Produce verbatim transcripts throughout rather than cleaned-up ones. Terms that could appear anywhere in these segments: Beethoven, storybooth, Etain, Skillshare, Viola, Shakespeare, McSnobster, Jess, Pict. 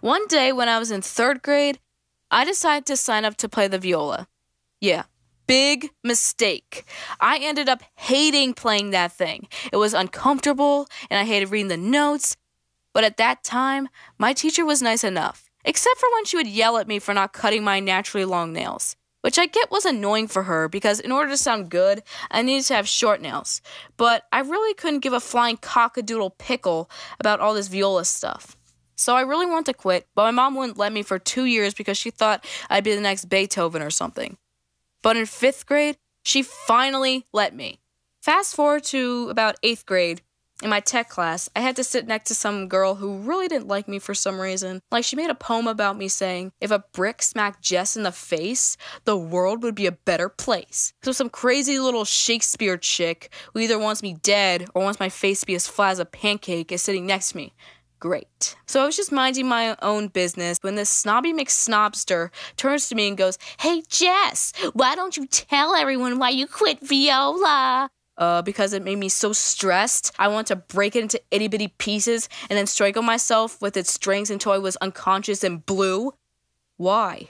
One day when I was in third grade, I decided to sign up to play the viola. Yeah, big mistake. I ended up hating playing that thing. It was uncomfortable, and I hated reading the notes. But at that time, my teacher was nice enough, except for when she would yell at me for not cutting my naturally long nails, which I get was annoying for her because in order to sound good, I needed to have short nails. But I really couldn't give a flying cock-a-doodle pickle about all this viola stuff. So I really wanted to quit, but my mom wouldn't let me for two years because she thought I'd be the next Beethoven or something. But in fifth grade, she finally let me. Fast forward to about eighth grade, in my tech class, I had to sit next to some girl who really didn't like me for some reason. Like, she made a poem about me saying, if a brick smacked Jess in the face, the world would be a better place. So some crazy little Shakespeare chick who either wants me dead or wants my face to be as flat as a pancake is sitting next to me. Great. So I was just minding my own business when this snobby McSnobster turns to me and goes, hey Jess, why don't you tell everyone why you quit viola? Uh, because it made me so stressed, I wanted to break it into itty-bitty pieces and then strangle myself with its strings until I was unconscious and blue. Why?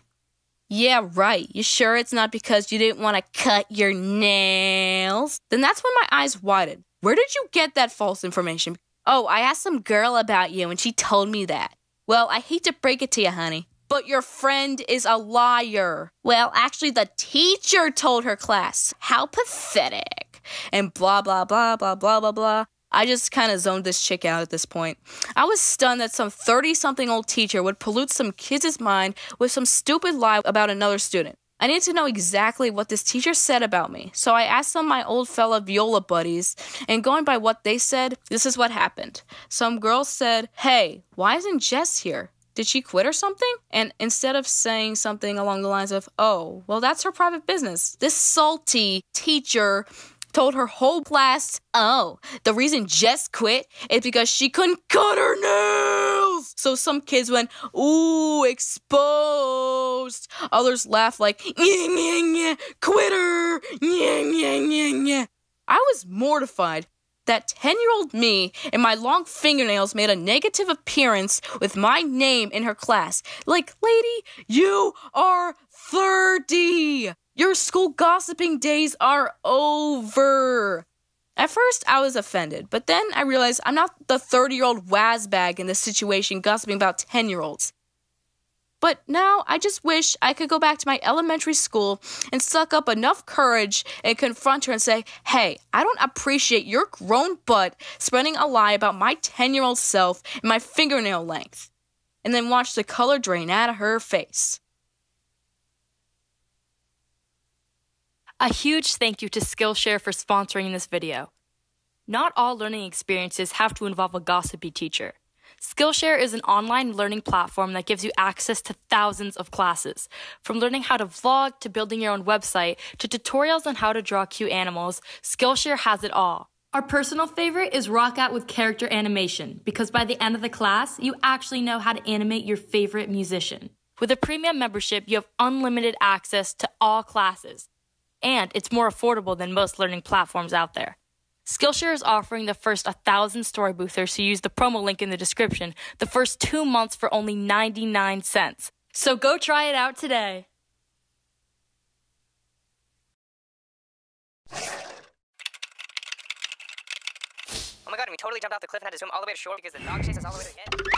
Yeah, right. You sure it's not because you didn't want to cut your nails? Then that's when my eyes widened. Where did you get that false information? Oh, I asked some girl about you and she told me that. Well, I hate to break it to you, honey, but your friend is a liar. Well, actually, the teacher told her class. How pathetic. And blah, blah, blah, blah, blah, blah, blah. I just kind of zoned this chick out at this point. I was stunned that some thirty-something-old teacher would pollute some kid's mind with some stupid lie about another student. I needed to know exactly what this teacher said about me, so I asked some of my old fella viola buddies, and going by what they said, this is what happened. Some girl said, hey, why isn't Jess here? Did she quit or something? And instead of saying something along the lines of, oh, well, that's her private business, this salty teacher told her whole class, oh, the reason Jess quit is because she couldn't cut her nails. So some kids went, ooh, exposed. Others laughed like, nyeh, nyeh, nyeh, quitter, nyeh, nyeh, nyeh, nyeh. I was mortified that ten-year-old me and my long fingernails made a negative appearance with my name in her class. Like, lady, you are thirty. Your school gossiping days are over. At first, I was offended, but then I realized I'm not the thirty-year-old wazbag in this situation gossiping about ten-year-olds. But now I just wish I could go back to my elementary school and suck up enough courage and confront her and say, hey, I don't appreciate your grown butt spreading a lie about my ten-year-old self and my fingernail length, and then watch the color drain out of her face. A huge thank you to Skillshare for sponsoring this video. Not all learning experiences have to involve a gossipy teacher. Skillshare is an online learning platform that gives you access to thousands of classes, from learning how to vlog to building your own website to tutorials on how to draw cute animals. Skillshare has it all. Our personal favorite is Rock Out with Character Animation, because by the end of the class, you actually know how to animate your favorite musician. With a premium membership, you have unlimited access to all classes. And it's more affordable than most learning platforms out there. Skillshare is offering the first one thousand storyboothers who use the promo link in the description the first two months for only ninety-nine cents. So go try it out today. Oh my god, we totally jumped off the cliff and had to swim all the way to shore because the dog chased us all the way to the end.